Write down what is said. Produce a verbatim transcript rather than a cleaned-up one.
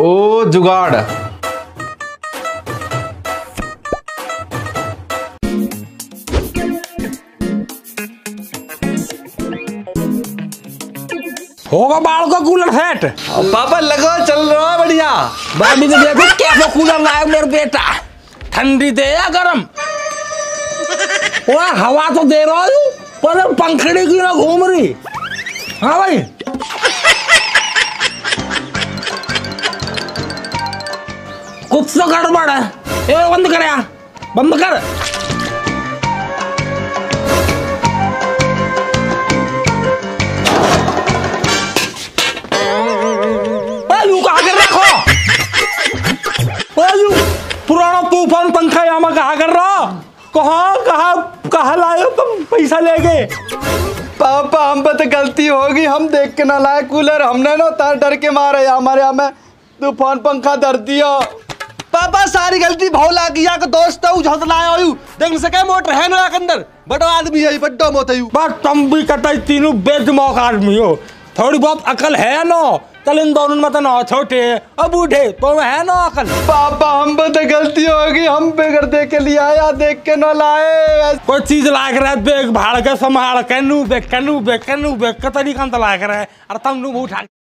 ओ जुगाड़। होगा बाल का कूलर सेट। पापा लगो चल रहा है बढ़िया। भाभी ने देखो कैसा कूलर लाया मेरे बेटा, ठंडी दे या गरम। वाह हवा तो दे रहा हूँ पर पंखड़ी की ना घूम रही। हाँ भाई कुछ तो गड़बड़ है। ए बंद कर यार, बंद कर। पुराना तूफान पंखा यहाँ कहा कर रहा, कहा कहा कहा लाए तुम पैसा लेके। पापा हम पे तो गलती होगी, हम देख के ना लाए कूलर, हमने ना तार डर के मारे हमारे यहाँ में तूफान पंखा धर दिया। पापा सारी गलती भौला किया के दोस्त उझत लाया हो, देख सके मोटर है ना अंदर, बड़ो आदमी है बड्डो मोतयू। बस तुम भी कटाई तीनों बेदमौक आदमी हो, थोड़ी बहुत अकल है ना। चल इन दोनों में तो ना छोटे अब बूढ़े तो है ना अकल। पापा हम पे तो गलती होगी, हम बेगर दे के लिए आया, देख के ना लाए। कोई चीज लाग रहा है बेग भाड़ के संभाल के नू बेग के नू बेग के नू बेग के तरीका लाग रहा है। अरे तुम नू उठा